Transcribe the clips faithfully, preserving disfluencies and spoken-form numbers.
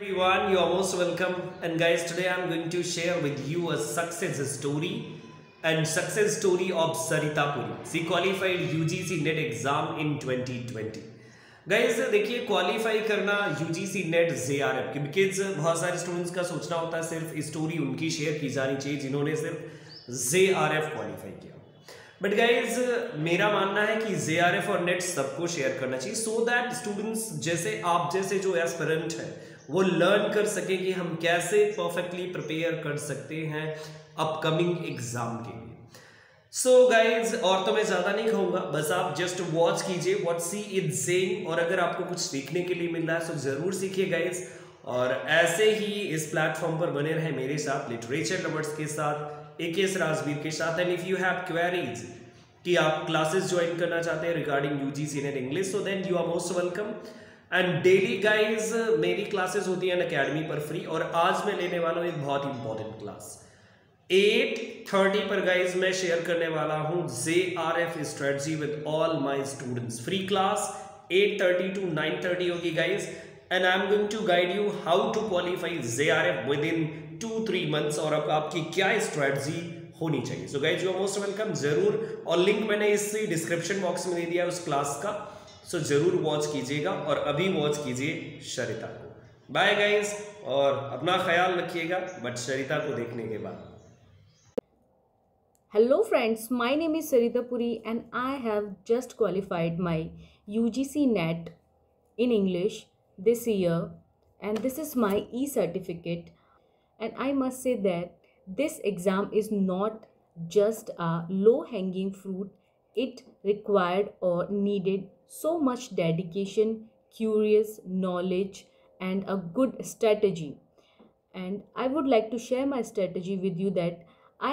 Everyone, you are most welcome. And guys, today I am going to share with you a success story and success story of Sarita Puri. She qualified U G C NET exam in twenty twenty. Guys, देखिए qualify करना U G C NET Z R F के because बहुत सारे students का सोचना होता है सिर्फ स्टोरी उनकी शेयर की जानी चाहिए जिन्होंने सिर्फ Z R F क्वालिफाई किया. बट गाइज मेरा मानना है कि Z R F और नेट सबको शेयर करना चाहिए सो दैट स्टूडेंट्स जैसे आप जैसे जो एस्पिरेंट है वो लर्न कर सके कि हम कैसे परफेक्टली प्रिपेयर कर सकते हैं अपकमिंग एग्जाम के लिए. सो so गाइज और तो मैं ज़्यादा नहीं कहूँगा, बस आप जस्ट वॉच कीजिए व्हाट सी इज सेइंग और अगर आपको कुछ सीखने के लिए मिल रहा है तो ज़रूर सीखिए गाइज और ऐसे ही इस प्लेटफॉर्म पर बने रहे मेरे साथ, लिटरेचर लवर्स के साथ, A K S राजवीर के साथ. And if you have queries कि आप क्लासेस ज्वाइन करना चाहते हैं regarding U G C NET English so then you are most welcome. And daily guys मेरी क्लासेस होती है अनअकैडमी पर फ्री और आज मैं लेने वाला हूँ एक बहुत इंपॉर्टेंट क्लास एट थर्टी पर. गाइज मैं शेयर करने वाला हूँ Z R F strategy with all my students. Free class at thirty to nine thirty होगी guys and I am going to guide you how to qualify Z R F within two three months और अब आपकी क्या strategy होनी चाहिए. So guys you are most welcome जरूर और link मैंने इस डिस्क्रिप्शन बॉक्स में दे दिया उस क्लास का. सो so, जरूर वॉच कीजिएगा और अभी वॉच कीजिए सरिता को. बाय गाइज और अपना ख्याल रखिएगा बट सरिता को देखने के बाद. Hello friends, my name is Sarita Puri and I have just qualified my U G C NET in English this year and this is my e certificate. And I must say that this exam is not just a low-hanging fruit. It required or needed so much dedication, curious knowledge, and a good strategy. And I would like to share my strategy with you that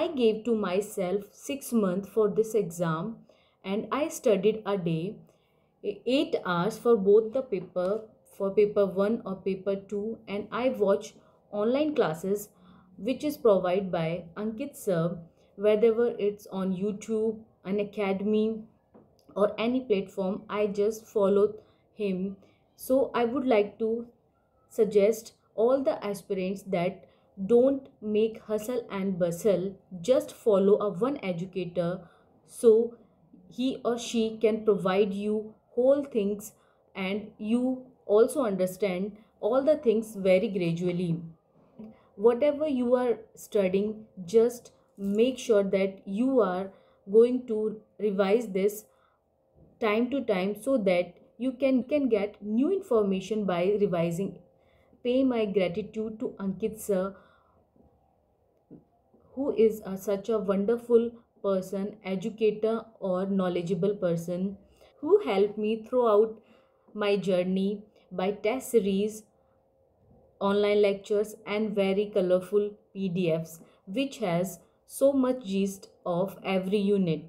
I gave to myself six months for this exam and I studied a day, eight hours for both the paper, for paper one or paper two, and I watched online classes which is provided by Ankit Sir, whether it's on YouTube, Unacademy or any platform. I just followed him. So I would like to suggest all the aspirants that don't make hustle and bustle, just follow a one educator so he or she can provide you whole things and you also understand all the things very gradually. Whatever you are studying, just make sure that you are going to revise this time to time so that you can, can get new information by revising. Pay my gratitude to Ankit Sir, who is a, such a wonderful person, educator or knowledgeable person, who helped me throughout my journey by test series, online lectures and very colorful P D Fs which has so much gist of every unit.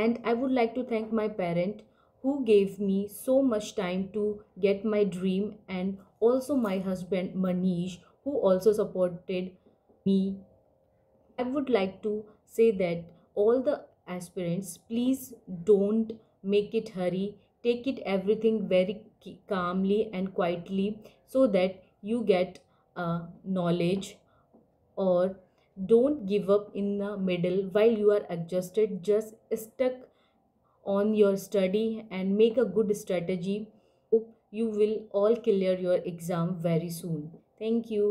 And I would like to thank my parent who gave me so much time to get my dream and also my husband Manish who also supported me. I would like to say that all the aspirants, please don't make it hurry. Take it everything very calmly and quietly so that you get uh, knowledge or don't give up in the middle while you are adjusted. Just stuck on your study and make a good strategy. Hope you will all clear your exam very soon. Thank you.